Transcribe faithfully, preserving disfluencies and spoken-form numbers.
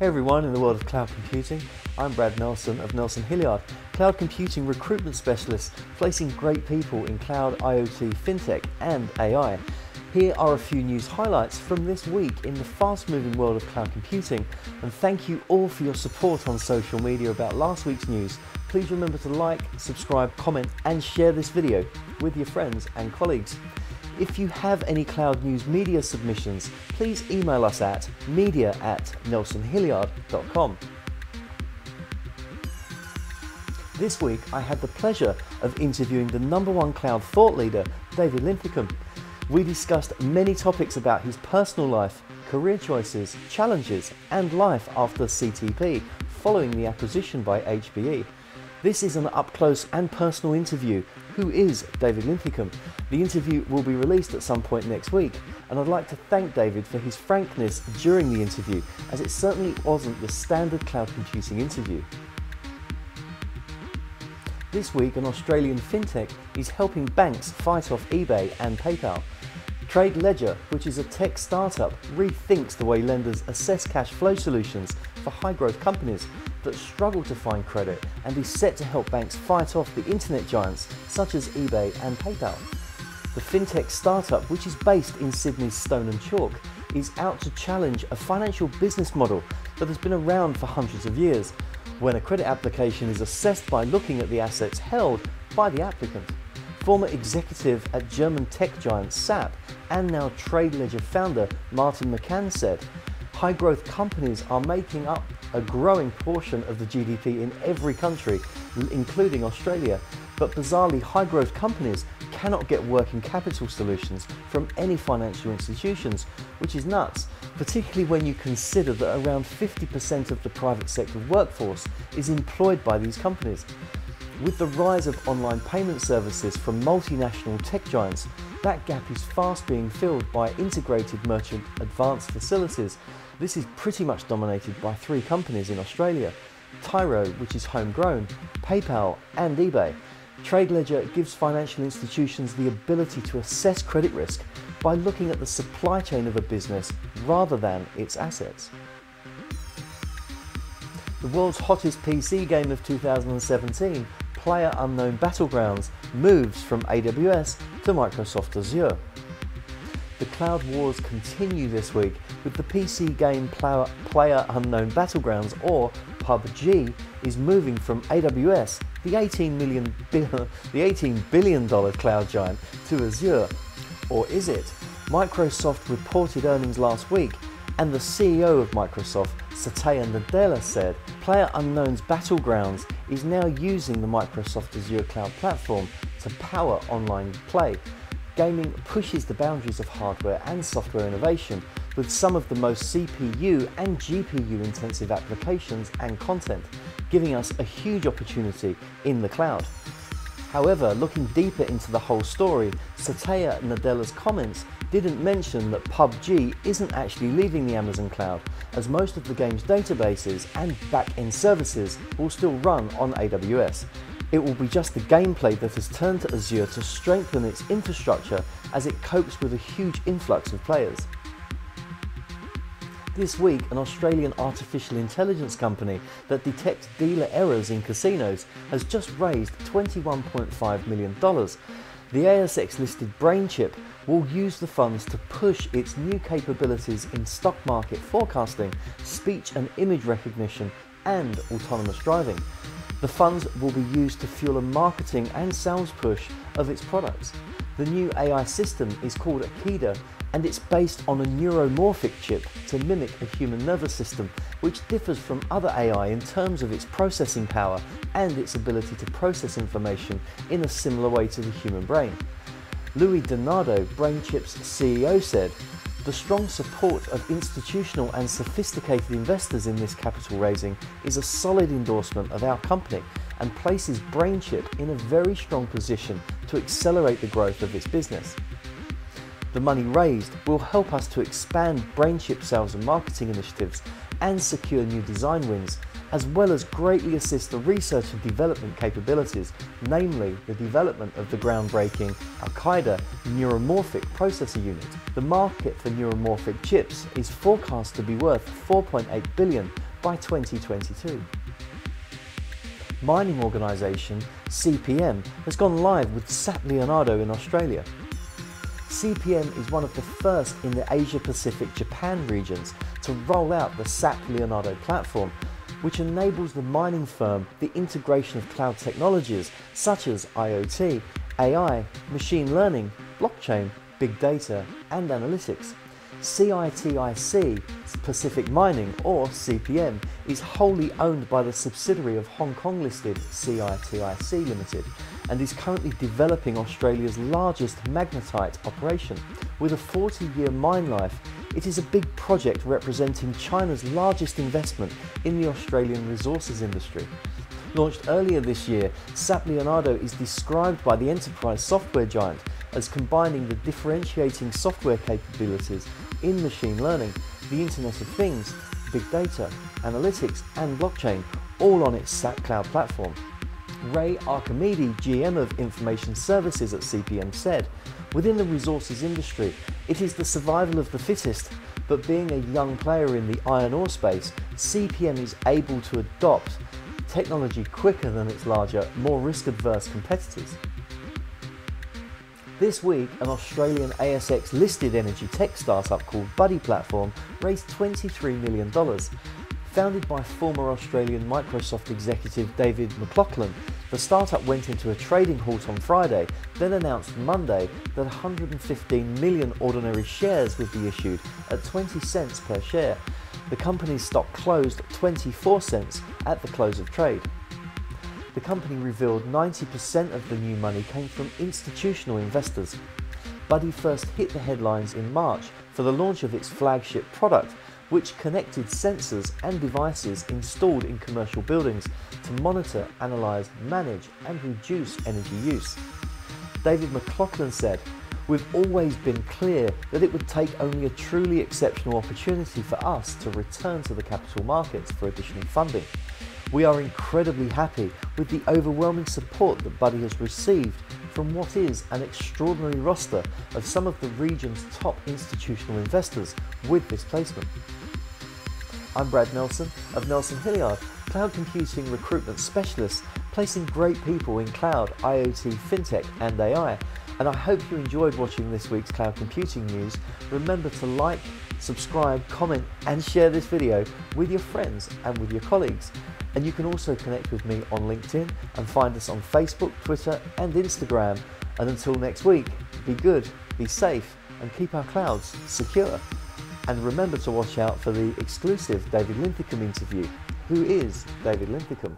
Hey everyone in the world of cloud computing, I'm Brad Nelson of Nelson Hilliard, cloud computing recruitment specialist, placing great people in cloud, IoT, fintech and A I. Here are a few news highlights from this week in the fast-moving world of cloud computing, and thank you all for your support on social media about last week's news. Please remember to like, subscribe, comment and share this video with your friends and colleagues. If you have any cloud news media submissions, please email us at media at nelson hilliard dot com. This week I had the pleasure of interviewing the number one cloud thought leader, David Linthicum. We discussed many topics about his personal life, career choices, challenges and life after C T P, following the acquisition by H P E. This is an up-close and personal interview. Who is David Linthicum? The interview will be released at some point next week, and I'd like to thank David for his frankness during the interview, as it certainly wasn't the standard cloud computing interview. This week, an Australian fintech is helping banks fight off eBay and PayPal. Trade Ledger, which is a tech startup, rethinks the way lenders assess cash flow solutions for high-growth companies that struggle to find credit, and is set to help banks fight off the internet giants such as eBay and PayPal. The fintech startup, which is based in Sydney's Stone and Chalk, is out to challenge a financial business model that has been around for hundreds of years, when a credit application is assessed by looking at the assets held by the applicant. Former executive at German tech giant S A P and now Trade Ledger founder Martin McCann said, "High-growth companies are making up a growing portion of the G D P in every country, including Australia, but bizarrely high-growth companies cannot get working capital solutions from any financial institutions, which is nuts, particularly when you consider that around fifty percent of the private sector workforce is employed by these companies." With the rise of online payment services from multinational tech giants, that gap is fast being filled by integrated merchant advanced facilities. This is pretty much dominated by three companies in Australia: Tyro, which is homegrown, PayPal and eBay. Trade Ledger gives financial institutions the ability to assess credit risk by looking at the supply chain of a business rather than its assets. The world's hottest P C game of two thousand seventeen, Player Unknown Battlegrounds, moves from A W S to Microsoft Azure. The cloud wars continue this week, with the P C game Player Unknown Battlegrounds, or P U B G, is moving from A W S, the eighteen billion dollar cloud giant, to Azure. Or is it? Microsoft reported earnings last week, and the C E O of Microsoft, Satya Nadella, said PlayerUnknown's Battlegrounds is now using the Microsoft Azure cloud platform to power online play. Gaming pushes the boundaries of hardware and software innovation, with some of the most C P U and G P U intensive applications and content, giving us a huge opportunity in the cloud. However, looking deeper into the whole story, Satya Nadella's comments didn't mention that P U B G isn't actually leaving the Amazon cloud, as most of the game's databases and back-end services will still run on A W S. It will be just the gameplay that has turned to Azure to strengthen its infrastructure as it copes with a huge influx of players. This week, an Australian artificial intelligence company that detects dealer errors in casinos has just raised twenty-one point five million dollars. The A S X listed BrainChip will use the funds to push its new capabilities in stock market forecasting, speech and image recognition, and autonomous driving. The funds will be used to fuel a marketing and sales push of its products. The new A I system is called Akida, and it's based on a neuromorphic chip to mimic a human nervous system, which differs from other A I in terms of its processing power and its ability to process information in a similar way to the human brain. Louis DiNardo, BrainChip's C E O, said, "The strong support of institutional and sophisticated investors in this capital raising is a solid endorsement of our company and places BrainChip in a very strong position to accelerate the growth of its business. The money raised will help us to expand BrainChip sales and marketing initiatives and secure new design wins, as well as greatly assist the research and development capabilities, namely the development of the groundbreaking Akida neuromorphic processor unit. The market for neuromorphic chips is forecast to be worth four point eight billion dollars by twenty twenty-two. Mining organisation C P M has gone live with S A P Leonardo in Australia. C P M is one of the first in the Asia Pacific Japan regions to roll out the S A P Leonardo platform, which enables the mining firm the integration of cloud technologies such as IoT, A I, machine learning, blockchain, big data and analytics. C I T I C Pacific Mining, or C P M, is wholly owned by the subsidiary of Hong Kong listed C I T I C Limited and is currently developing Australia's largest magnetite operation. With a forty year mine life, it is a big project representing China's largest investment in the Australian resources industry. Launched earlier this year, S A P Leonardo is described by the enterprise software giant as combining the differentiating software capabilities in machine learning, the Internet of Things, big data, analytics and blockchain, all on its S A P Cloud platform. Ray Achemedei, G M of Information Services at C P M, said, "Within the resources industry, it is the survival of the fittest, but being a young player in the iron ore space, C P M is able to adopt technology quicker than its larger, more risk-averse competitors." This week, an Australian A S X-listed energy tech startup called Buddy Platform raised twenty-three million dollars. Founded by former Australian Microsoft executive David McLaughlin, the startup went into a trading halt on Friday, then announced Monday that one hundred fifteen million ordinary shares would be issued at twenty cents per share. The company's stock closed at twenty-four cents at the close of trade. The company revealed ninety percent of the new money came from institutional investors. Buddy first hit the headlines in March for the launch of its flagship product, which connected sensors and devices installed in commercial buildings to monitor, analyse, manage and reduce energy use. David McLaughlin said, "We've always been clear that it would take only a truly exceptional opportunity for us to return to the capital markets for additional funding. We are incredibly happy with the overwhelming support that Buddy has received from what is an extraordinary roster of some of the region's top institutional investors with this placement." I'm Brad Nelson of Nelson Hilliard, cloud computing recruitment specialist, placing great people in cloud, IoT, fintech and A I. And I hope you enjoyed watching this week's cloud computing news. Remember to like, subscribe, comment and share this video with your friends and with your colleagues. And you can also connect with me on LinkedIn and find us on Facebook, Twitter and Instagram. And until next week, be good, be safe and keep our clouds secure. And remember to watch out for the exclusive David Linthicum interview. Who is David Linthicum?